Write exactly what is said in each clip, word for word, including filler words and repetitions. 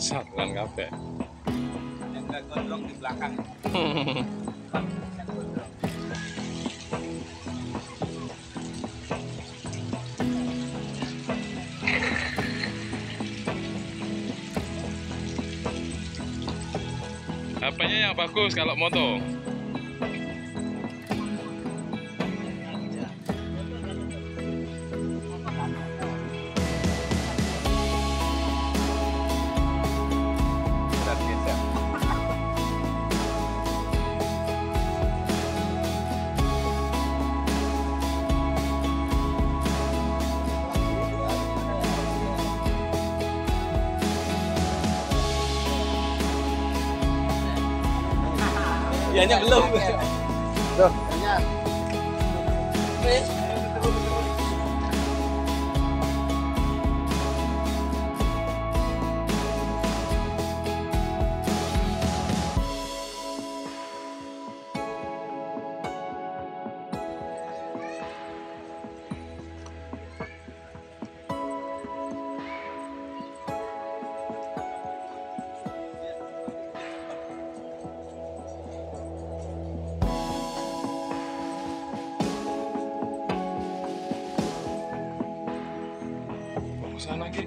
Sampean kabeh. Ada gondrong di belakang. Apanya yang bagus kalau moto? Ianya belum. Tuh. Ianya. Sana lagi.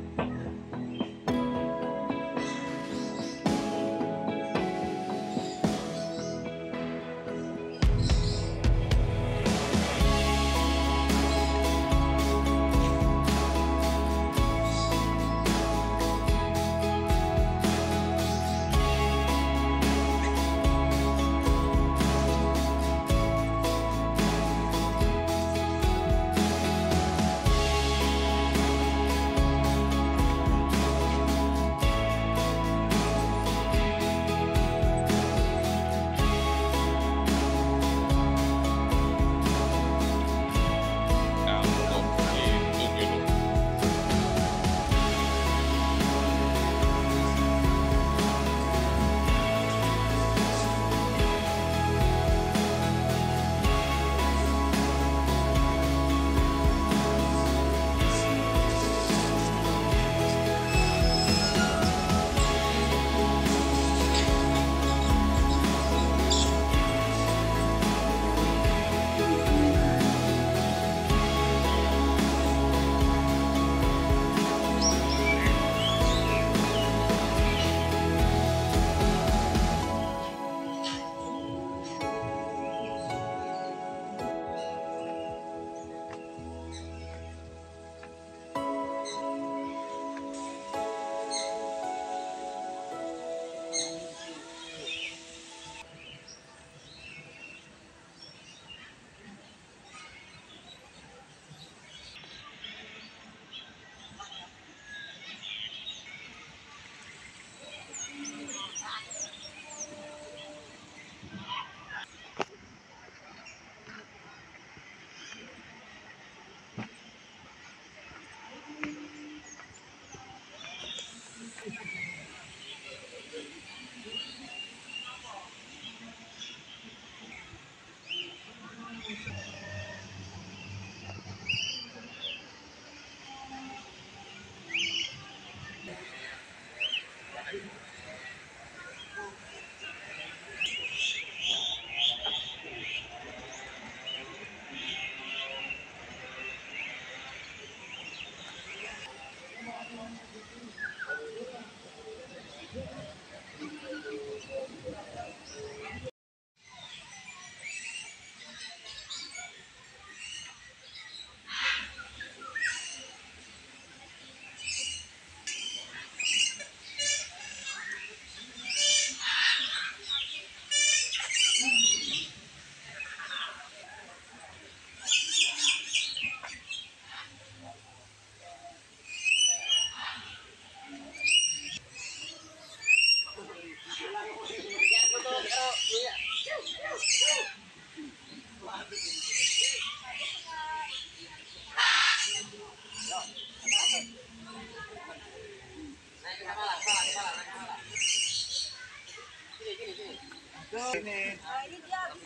Ini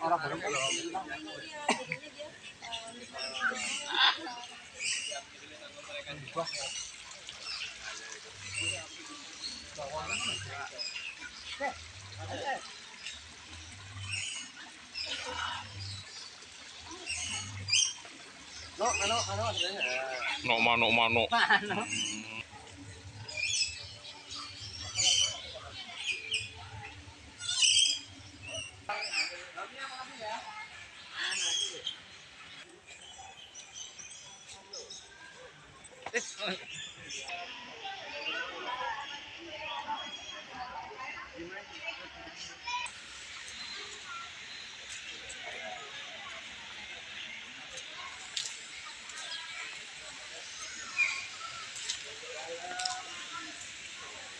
orang baru kalau ini dia. Nok, nok, nok sebenarnya. Nok mano mano. Mano.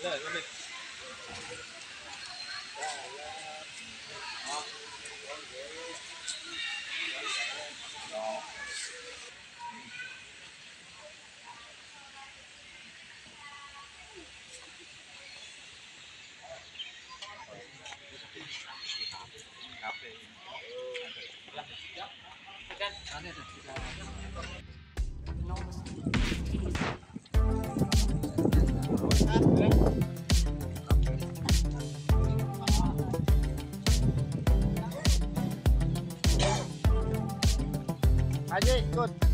Look, let me... Adik, ikut.